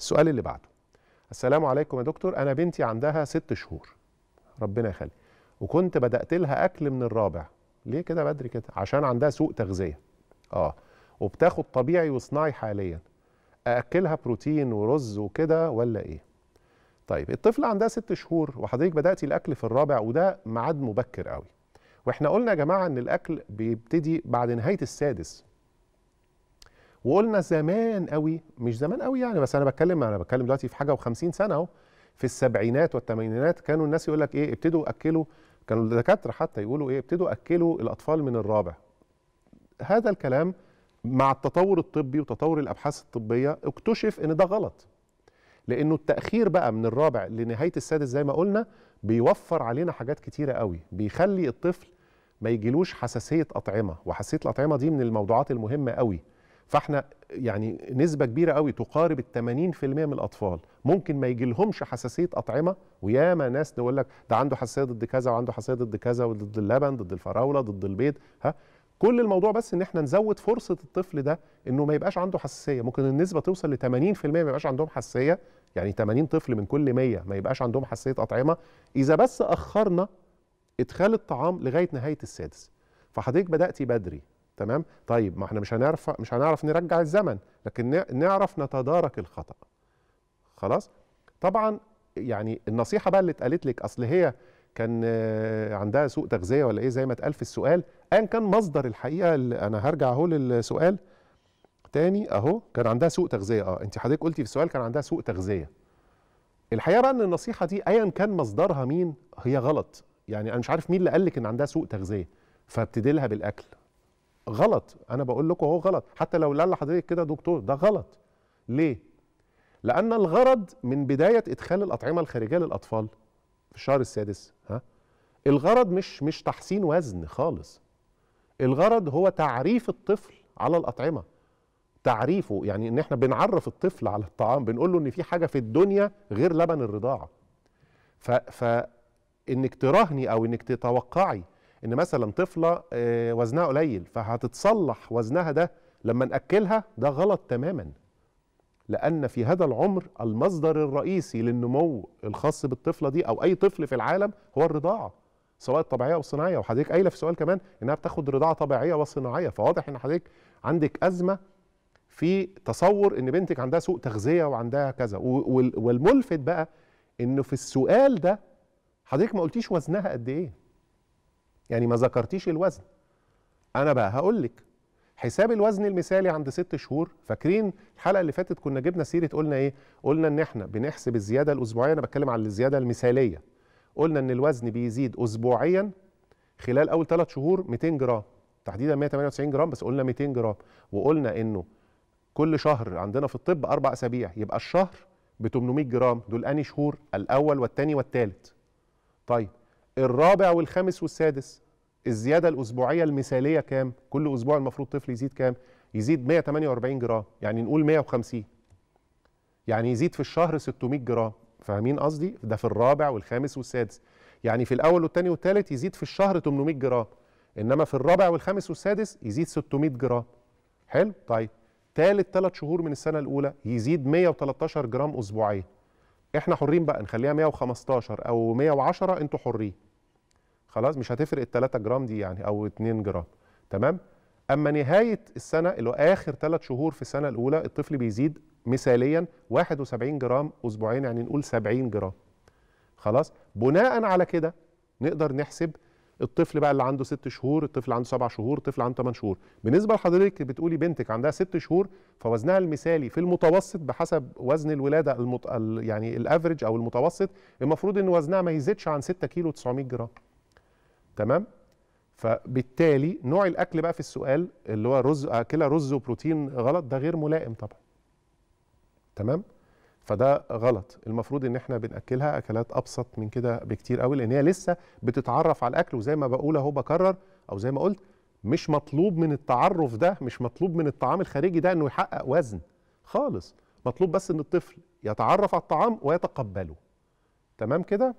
السؤال اللي بعده. السلام عليكم يا دكتور، أنا بنتي عندها 6 شهور ربنا يخلي، وكنت بدأت لها أكل من الرابع. ليه كده بدري كده؟ عشان عندها سوء تغذية وبتاخد طبيعي وصناعي حاليا. أأكلها بروتين ورز وكده ولا إيه؟ طيب الطفلة عندها 6 شهور وحضرتك بدأتي الأكل في الرابع، وده ميعاد مبكر قوي، وإحنا قلنا يا جماعة إن الأكل بيبتدي بعد نهاية السادس، وقلنا زمان قوي، مش زمان قوي يعني، بس انا بتكلم دلوقتي في حاجه و50 سنه اهو، في السبعينات والثمانينات كانوا الناس يقول لك ايه، ابتدوا اكلوا، كانوا الدكاتره حتى يقولوا ايه، ابتدوا اكلوا الاطفال من الرابع. هذا الكلام مع التطور الطبي وتطور الابحاث الطبيه اكتشف ان ده غلط، لانه التاخير بقى من الرابع لنهايه السادس زي ما قلنا بيوفر علينا حاجات كتيره قوي، بيخلي الطفل ما يجيلوش حساسيه اطعمه، وحساسيه الاطعمه دي من الموضوعات المهمه قوي. فاحنا يعني نسبة كبيرة قوي تقارب 80% من الأطفال ممكن ما يجيلهمش حساسية أطعمة، وياما ناس تقول لك ده عنده حساسية ضد كذا وعنده حساسية ضد كذا وضد اللبن ضد الفراولة ضد البيض، كل الموضوع بس إن احنا نزود فرصة الطفل ده إنه ما يبقاش عنده حساسية. ممكن النسبة توصل ل 80% ما يبقاش عندهم حساسية، يعني 80 طفل من كل 100 ما يبقاش عندهم حساسية أطعمة إذا بس أخرنا إدخال الطعام لغاية نهاية السادس. فحضرتك بدأتي بدري تمام؟ طيب ما احنا مش هنعرف نرجع الزمن، لكن نعرف نتدارك الخطأ. خلاص؟ طبعا يعني النصيحة بقى اللي اتقالت لك، اصل هي كان عندها سوء تغذية ولا ايه زي ما اتقال في السؤال، ان كان مصدر الحقيقة انا هرجع اهو للسؤال تاني اهو، كان عندها سوء تغذية، انت حضرتك قلتي في السؤال كان عندها سوء تغذية. الحقيقة بقى ان النصيحة دي ايا كان مصدرها مين هي غلط، يعني انا مش عارف مين اللي قال لك ان عندها سوء تغذية، فابتدي لها بالاكل. غلط، انا بقول لكم اهو غلط، حتى لو قال لحضرتك كده دكتور ده غلط. ليه؟ لان الغرض من بدايه ادخال الاطعمه الخارجيه للاطفال في الشهر السادس الغرض مش تحسين وزن خالص، الغرض هو تعريف الطفل على الاطعمه، تعريفه، يعني ان احنا بنعرف الطفل على الطعام، بنقول له ان في حاجه في الدنيا غير لبن الرضاعه. فانك تراهني او انك تتوقعي إن مثلا طفلة وزنها قليل فهتتصلح وزنها ده لما نأكلها، ده غلط تماما، لأن في هذا العمر المصدر الرئيسي للنمو الخاص بالطفلة دي أو أي طفل في العالم هو الرضاعة، سواء طبيعية أو صناعية. وحضرتك قايلة في سؤال كمان إنها بتاخد رضاعة طبيعية وصناعية، فواضح إن حضرتك عندك أزمة في تصور إن بنتك عندها سوء تغذية وعندها كذا. والملفت بقى إنه في السؤال ده حضرتك ما قلتيش وزنها قد إيه، يعني ما ذكرتيش الوزن. انا بقى هقول لك حساب الوزن المثالي عند 6 شهور. فاكرين الحلقه اللي فاتت كنا جبنا سيره، قلنا ايه؟ قلنا ان احنا بنحسب الزياده الاسبوعيه، انا بتكلم عن الزياده المثاليه. قلنا ان الوزن بيزيد اسبوعيا خلال اول 3 شهور 200 جرام تحديدا، 198 جرام بس قلنا 200 جرام، وقلنا انه كل شهر عندنا في الطب 4 اسابيع، يبقى الشهر ب 800 جرام. دول انهي شهور؟ الاول والثاني والثالث. طيب الرابع والخامس والسادس الزيادة الأسبوعية المثالية كام؟ كل أسبوع المفروض طفل يزيد كام؟ يزيد 148 جرام، يعني نقول 150، يعني يزيد في الشهر 600 جرام، فاهمين قصدي؟ ده في الرابع والخامس والسادس، يعني في الأول والثاني والثالث يزيد في الشهر 800 جرام، إنما في الرابع والخامس والسادس يزيد 600 جرام. حلو؟ طيب ثالث 3 شهور من السنة الأولى يزيد 113 جرام أسبوعيا. احنا حرين بقى نخليها 115 او 110، انتوا حرين خلاص، مش هتفرق ال3 جرام دي يعني او 2 جرام تمام. اما نهايه السنه اللي هو اخر 3 شهور في السنه الاولى الطفل بيزيد مثاليا 71 جرام اسبوعين، يعني نقول 70 جرام خلاص. بناء على كده نقدر نحسب الطفل بقى اللي عنده 6 شهور، الطفل عنده 7 شهور، الطفل عنده 8 شهور. بالنسبه لحضرتك بتقولي بنتك عندها 6 شهور، فوزنها المثالي في المتوسط بحسب وزن الولاده يعني الافريج او المتوسط، المفروض ان وزنها ما يزيدش عن 6 كيلو 900 جرام تمام. فبالتالي نوع الاكل بقى في السؤال اللي هو رز، اكلها رز وبروتين غلط، ده غير ملائم طبعا تمام، فده غلط. المفروض ان احنا بناكلها اكلات ابسط من كده بكتير قوي، لان هي لسه بتتعرف على الاكل، وزي ما بقول اهو بكرر او زي ما قلت مش مطلوب من التعرف ده، مش مطلوب من الطعام الخارجي ده انه يحقق وزن خالص، مطلوب بس ان الطفل يتعرف على الطعام ويتقبله تمام كده.